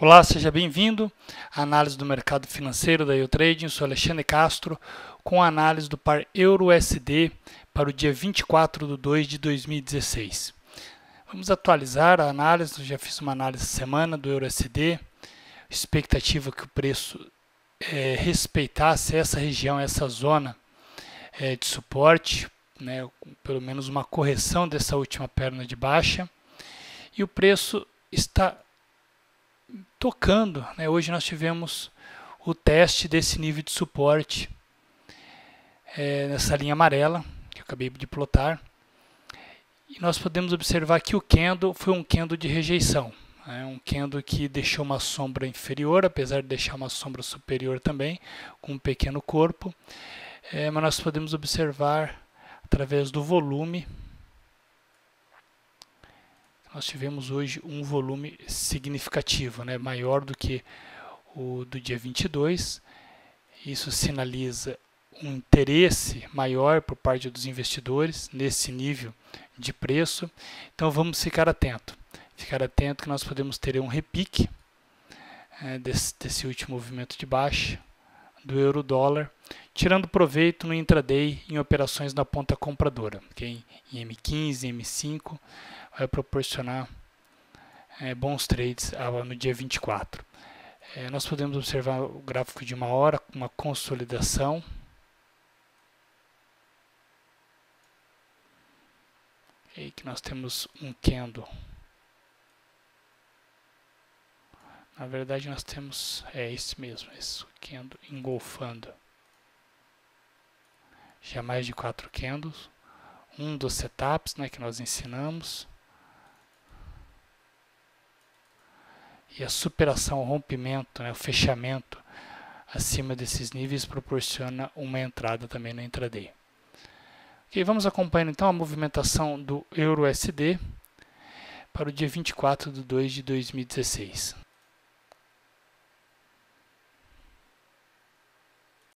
Olá, seja bem-vindo à análise do mercado financeiro da EURUSD. Eu sou Alexandre Castro com a análise do par EURUSD para o dia 24/2/2016. Vamos atualizar a análise. Eu já fiz uma análise semana do EURUSD, expectativa que o preço respeitasse essa região, essa zona de suporte, né, pelo menos uma correção dessa última perna de baixa, e o preço está tocando, né? Hoje nós tivemos o teste desse nível de suporte nessa linha amarela que eu acabei de plotar, e nós podemos observar que o candle foi um candle de rejeição, né? Um candle que deixou uma sombra inferior, apesar de deixar uma sombra superior também, com um pequeno corpo, mas nós podemos observar através do volume. Nós tivemos hoje um volume significativo, né, maior do que o do dia 22. Isso sinaliza um interesse maior por parte dos investidores nesse nível de preço. Então vamos ficar atento que nós podemos ter um repique desse último movimento de baixa do euro-dólar, tirando proveito no intraday em operações na ponta compradora, okay? Em M15, M5, vai proporcionar bons trades no dia 24. Nós podemos observar o gráfico de uma hora, uma consolidação. E aí que nós temos um candle. Na verdade nós temos, esse mesmo, esse candle engolfando. Já mais de 4 candles. Um dos setups, né, que nós ensinamos. E a superação, o rompimento, né, o fechamento acima desses níveis proporciona uma entrada também no intraday. Ok, vamos acompanhando então a movimentação do EURUSD para o dia 24/2/2016.